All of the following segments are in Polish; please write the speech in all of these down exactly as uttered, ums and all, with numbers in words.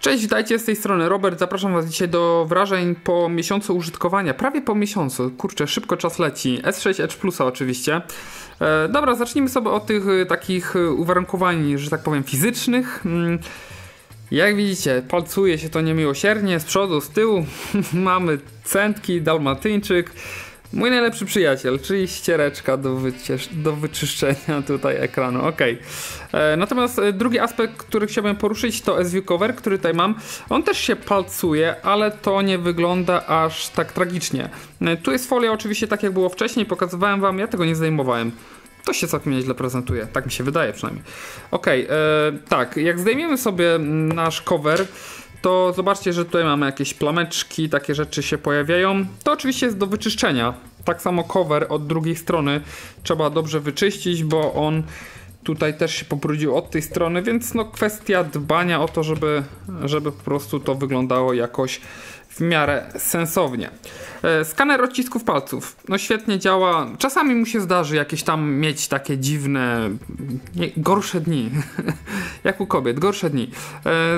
Cześć, witajcie, z tej strony Robert. Zapraszam Was dzisiaj do wrażeń po miesiącu użytkowania. Prawie po miesiącu. Kurczę, szybko czas leci. S sześć Edge Plusa oczywiście. E, dobra, zacznijmy sobie od tych e, takich uwarunkowań, że tak powiem, fizycznych. Mm. Jak widzicie, palcuje się to niemiłosiernie, z przodu, z tyłu. Mamy centki, dalmatyńczyk. Mój najlepszy przyjaciel, czyli ściereczka do, do wyczyszczenia tutaj ekranu, ok. E, natomiast drugi aspekt, który chciałbym poruszyć, to S V Cover, który tutaj mam. On też się palcuje, ale to nie wygląda aż tak tragicznie. E, tu jest folia oczywiście, tak jak było wcześniej, pokazywałem Wam, ja tego nie zdejmowałem. To się całkiem nieźle prezentuje, tak mi się wydaje przynajmniej. Ok, e, tak, jak zdejmiemy sobie nasz cover, to zobaczcie, że tutaj mamy jakieś plameczki, takie rzeczy się pojawiają. To oczywiście jest do wyczyszczenia. Tak samo cover od drugiej strony trzeba dobrze wyczyścić, bo on tutaj też się pobrudził od tej strony, więc no kwestia dbania o to, żeby, żeby po prostu to wyglądało jakoś w miarę sensownie. Skaner odcisków palców. No świetnie działa. Czasami mu się zdarzy jakieś tam mieć takie dziwne, nie, gorsze dni. Jak u kobiet, gorsze dni.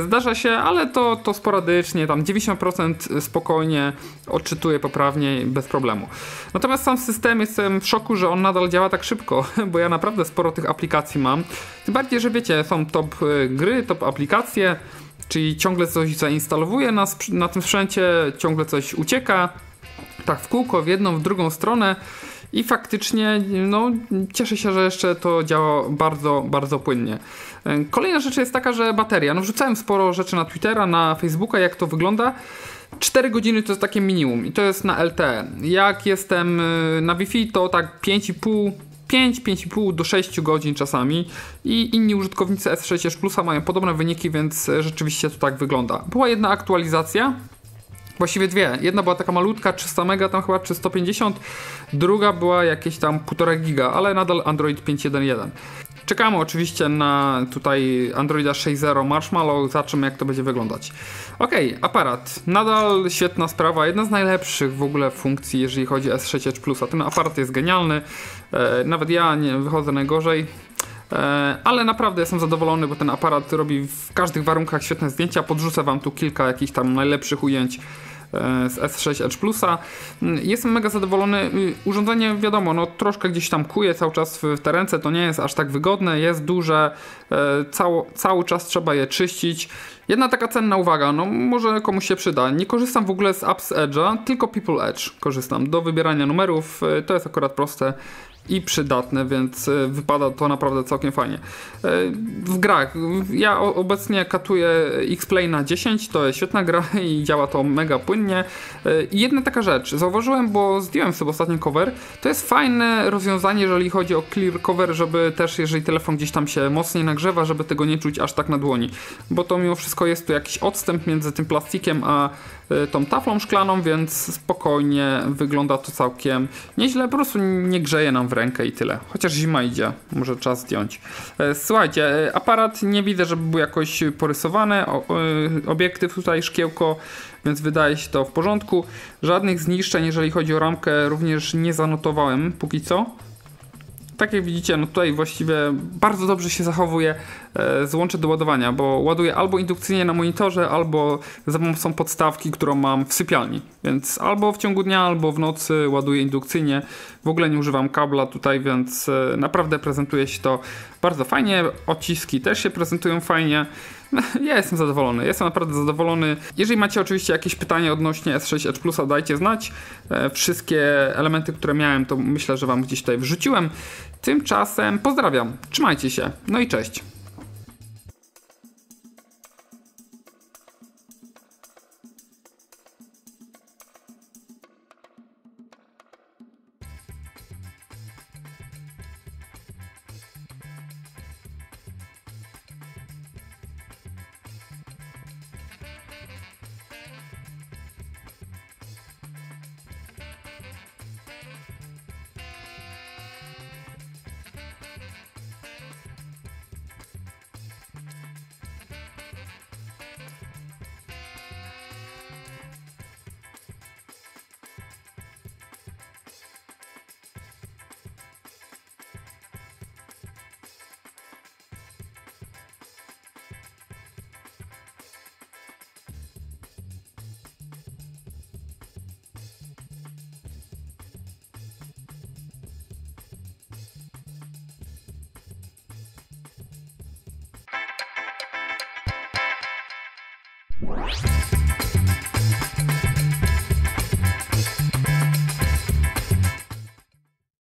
Zdarza się, ale to, to sporadycznie. Tam dziewięćdziesiąt procent spokojnie odczytuje poprawnie, bez problemu. Natomiast sam system, jestem w szoku, że on nadal działa tak szybko, bo ja naprawdę sporo tych aplikacji mam. Tym bardziej, że wiecie, są top gry, top aplikacje. Czyli ciągle coś zainstalowuje na, na tym sprzęcie, ciągle coś ucieka, tak w kółko, w jedną, w drugą stronę i faktycznie no, cieszę się, że jeszcze to działa bardzo, bardzo płynnie. Kolejna rzecz jest taka, że bateria. No, wrzucałem sporo rzeczy na Twittera, na Facebooka, jak to wygląda. cztery godziny to jest takie minimum i to jest na L T E. Jak jestem na Wi-Fi, to tak pięć i pół do sześciu godzin czasami i inni użytkownicy S sześć Edge Plusa mają podobne wyniki, więc rzeczywiście to tak wygląda. Była jedna aktualizacja, właściwie dwie. Jedna była taka malutka, trzysta mega tam chyba, czy sto pięćdziesiąt, druga była jakieś tam półtora giga, ale nadal Android pięć kropka jeden kropka jeden. Czekamy oczywiście na tutaj Androida sześć zero Marshmallow, zobaczymy jak to będzie wyglądać. Ok, aparat. Nadal świetna sprawa, jedna z najlepszych w ogóle funkcji, jeżeli chodzi o S sześć Edge Plusa. Ten aparat jest genialny, e, nawet ja nie wychodzę najgorzej, e, ale naprawdę jestem zadowolony, bo ten aparat robi w każdych warunkach świetne zdjęcia. Podrzucę Wam tu kilka jakichś tam najlepszych ujęć z S sześć Edge Plusa. Jestem mega zadowolony. Urządzenie, wiadomo, no troszkę gdzieś tam kuje cały czas w te ręce, to nie jest aż tak wygodne, jest duże, cało, cały czas trzeba je czyścić. Jedna taka cenna uwaga, no może komuś się przyda. Nie korzystam w ogóle z apps Edge'a, tylko People Edge korzystam do wybierania numerów, to jest akurat proste i przydatne, więc wypada to naprawdę całkiem fajnie. W grach, ja obecnie katuję X-Play na dziesięć, to jest świetna gra i działa to mega płynnie. I jedna taka rzecz, zauważyłem, bo zdjąłem sobie ostatni cover, to jest fajne rozwiązanie, jeżeli chodzi o clear cover, żeby też, jeżeli telefon gdzieś tam się mocniej nagrzewa, żeby tego nie czuć aż tak na dłoni, bo to mimo wszystko jest tu jakiś odstęp między tym plastikiem a tą taflą szklaną, więc spokojnie wygląda to całkiem nieźle, po prostu nie grzeje nam w rękę i tyle. Chociaż zima idzie, może czas zdjąć. Słuchajcie, aparat nie widzę, żeby był jakoś porysowany, obiektyw tutaj, szkiełko, więc wydaje się to w porządku. Żadnych zniszczeń, jeżeli chodzi o ramkę, również nie zanotowałem póki co. Tak jak widzicie, no tutaj właściwie bardzo dobrze się zachowuje złącze do ładowania, bo ładuję albo indukcyjnie na monitorze, albo za pomocą podstawki, którą mam w sypialni. Więc albo w ciągu dnia, albo w nocy ładuję indukcyjnie. W ogóle nie używam kabla tutaj, więc naprawdę prezentuje się to bardzo fajnie. Odciski też się prezentują fajnie. Ja jestem zadowolony, jestem naprawdę zadowolony. Jeżeli macie oczywiście jakieś pytanie odnośnie S sześć Edge Plusa, dajcie znać. Wszystkie elementy, które miałem, to myślę, że Wam gdzieś tutaj wrzuciłem. Tymczasem pozdrawiam, trzymajcie się, no i cześć.